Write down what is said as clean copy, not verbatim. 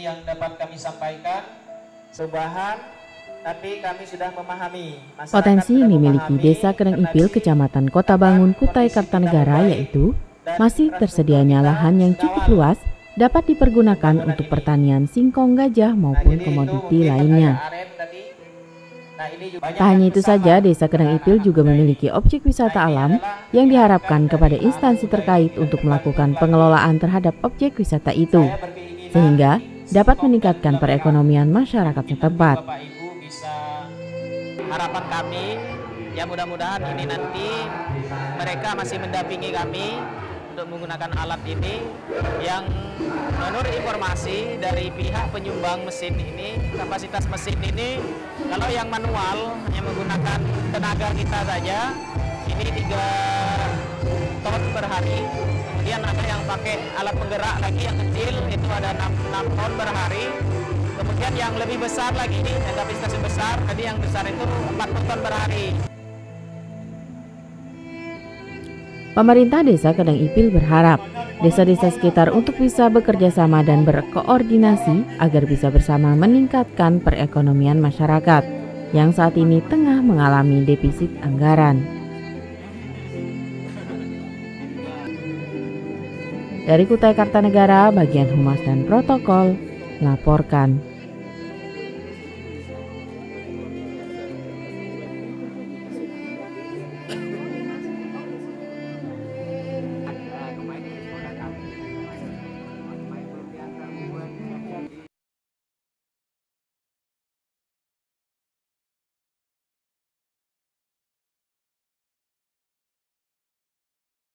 ini yang dapat kami sampaikan. Sembahan, tapi kami sudah memahami potensi yang dimiliki Desa Kedang Ipil, Kecamatan Kota Bangun, Kutai Kartanegara, yaitu masih tersedianya lahan yang cukup luas dapat dipergunakan untuk pertanian singkong, gajah maupun komoditi lainnya. Tak hanya itu saja, Desa Kedang Ipil juga memiliki objek wisata alam yang diharapkan kepada instansi terkait untuk melakukan pengelolaan terhadap objek wisata itu, sehingga dapat meningkatkan perekonomian masyarakat setempat. Harapan kami, ya mudah-mudahan ini nanti mereka masih mendampingi kami untuk menggunakan alat ini. Yang menurut informasi dari pihak penyumbang mesin ini, kapasitas mesin ini kalau yang manual hanya menggunakan tenaga kita saja ini 3 ton per hari, kemudian ada yang pakai alat penggerak lagi yang kecil itu ada 6 ton per hari, kemudian yang lebih besar lagi ini yang kapasitas besar tadi yang besar itu 40 ton per hari. Pemerintah Desa Kedang Ipil berharap desa-desa sekitar untuk bisa bekerja sama dan berkoordinasi agar bisa bersama meningkatkan perekonomian masyarakat yang saat ini tengah mengalami defisit anggaran. Dari Kutai Kartanegara, bagian Humas dan Protokol, laporkan.